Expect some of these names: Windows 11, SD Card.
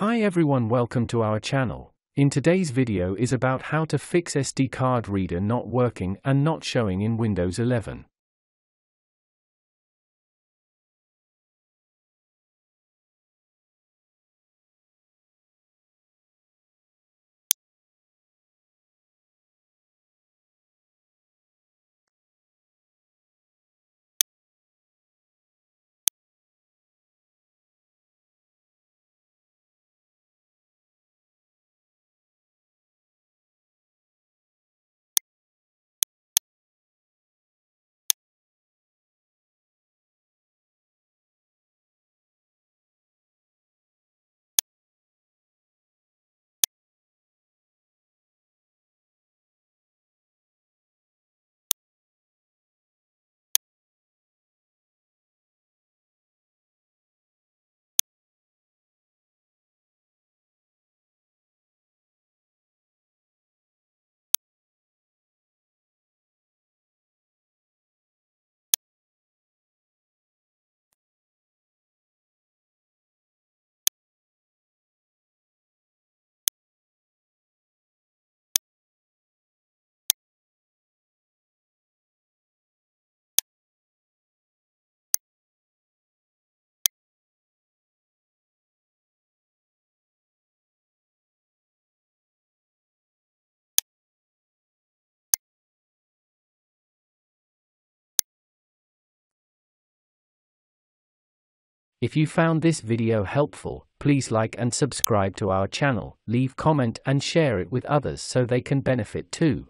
Hi everyone, welcome to our channel. In today's video is about how to fix SD card reader not working and not showing in Windows 11. If you found this video helpful, please like and subscribe to our channel, leave comment and share it with others so they can benefit too.